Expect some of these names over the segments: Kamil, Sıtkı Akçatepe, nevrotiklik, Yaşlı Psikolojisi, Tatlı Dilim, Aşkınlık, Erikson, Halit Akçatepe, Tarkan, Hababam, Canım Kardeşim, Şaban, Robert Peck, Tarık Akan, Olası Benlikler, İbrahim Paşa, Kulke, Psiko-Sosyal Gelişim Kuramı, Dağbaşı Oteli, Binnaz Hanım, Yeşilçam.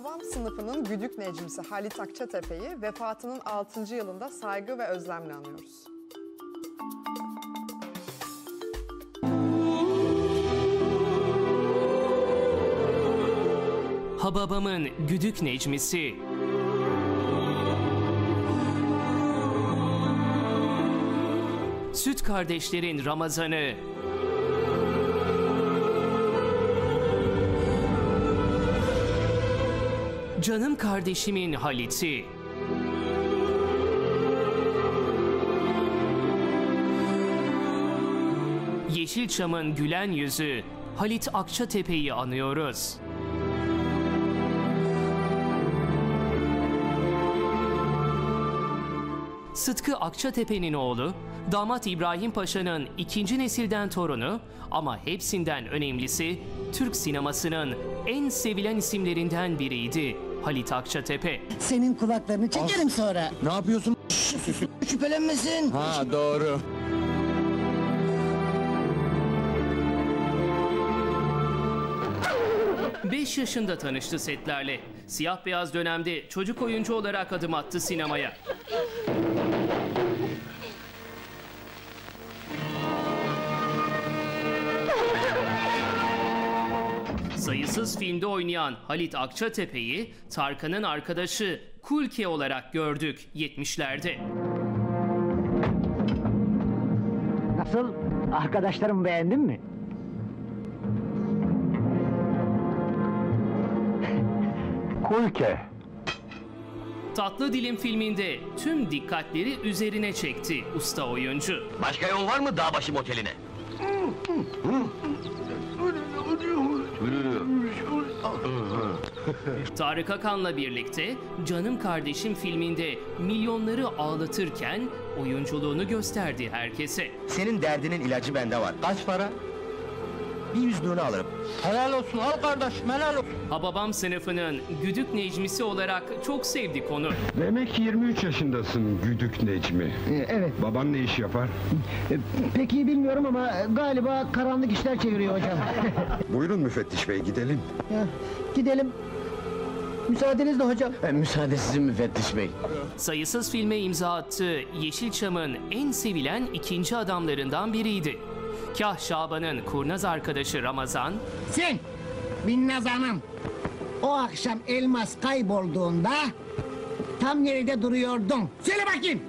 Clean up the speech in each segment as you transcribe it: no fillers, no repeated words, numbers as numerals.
Hababam sınıfının güdük necmisi Halit Akçatepe'yi vefatının 6. yılında saygı ve özlemle anıyoruz. Hababam'ın güdük necmisi. Süt kardeşlerin Ramazan'ı. Canım Kardeşimin Halit'i. Yeşilçam'ın gülen yüzü Halit Akçatepe'yi anıyoruz. Sıtkı Akçatepe'nin oğlu, damat İbrahim Paşa'nın ikinci nesilden torunu ama hepsinden önemlisi Türk sinemasının en sevilen isimlerinden biriydi Halit Akçatepe. Senin kulaklarını çekerim sonra. Ne yapıyorsun? Şüphelenmesin. Ha, doğru. Beş yaşında tanıştı setlerle. Siyah beyaz dönemde çocuk oyuncu olarak adım attı sinemaya. Sayısız filmde oynayan Halit Akçatepe'yi Tarkan'ın arkadaşı Kulke olarak gördük 70'lerde. Nasıl? Arkadaşlarımı beğendin mi? Kulke. Tatlı Dilim filminde tüm dikkatleri üzerine çekti usta oyuncu. Başka yol var mı Dağbaşı Oteli'ne? Tarık Akan'la birlikte Canım Kardeşim filminde milyonları ağlatırken oyunculuğunu gösterdi herkese. Senin derdinin ilacı bende var. Kaç para? Bir yüzlüğünü alırım. Helal olsun, al kardeşim, helal olsun. Hababam sınıfının güdük necmisi olarak çok sevdi konu. Demek 23 yaşındasın güdük necmi. Evet. Baban ne iş yapar? Pek iyi bilmiyorum ama galiba karanlık işler çeviriyor hocam. Buyurun müfettiş bey, gidelim. Gidelim. Müsaadenizle hocam. Müsaadesizim müfettiş bey. Sayısız filme imza attığı Yeşilçam'ın en sevilen ikinci adamlarından biriydi. Kah Şaban'ın kurnaz arkadaşı Ramazan... Sen, Binnaz Hanım, o akşam elmas kaybolduğunda tam nerede duruyordun? Söyle bakayım!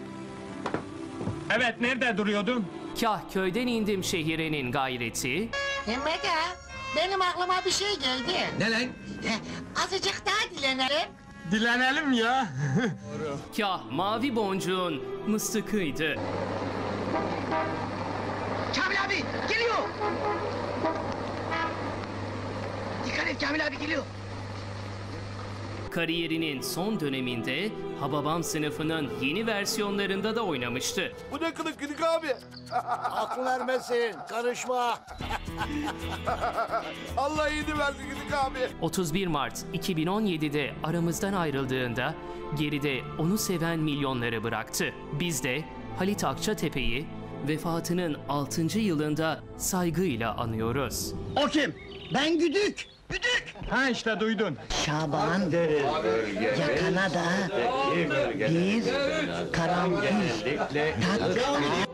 Evet, nerede duruyordun? Kah köyden indim şehirinin gayreti... Demek ha, benim aklıma bir şey geldi. Ne lan? Azıcık daha dilenelim. Dilenelim ya! Kah mavi boncuğun mıstıkıydı. Kamil abi geliyor! Dikkat et, Kamil abi geliyor! Kariyerinin son döneminde Hababam sınıfının yeni versiyonlarında da oynamıştı. Bu ne kılık gidik abi? Aklı vermesin, karışma! Allah iyiydi versin gidik abi! 31 Mart 2017'de aramızdan ayrıldığında geride onu seven milyonları bıraktı. Biz de Halit Akçatepe'yi vefatının 6. yılında saygıyla anıyoruz. O kim? Ben güdük! Güdük! Ha işte duydun. Şaban, yakana da bir karanlık, tatlı.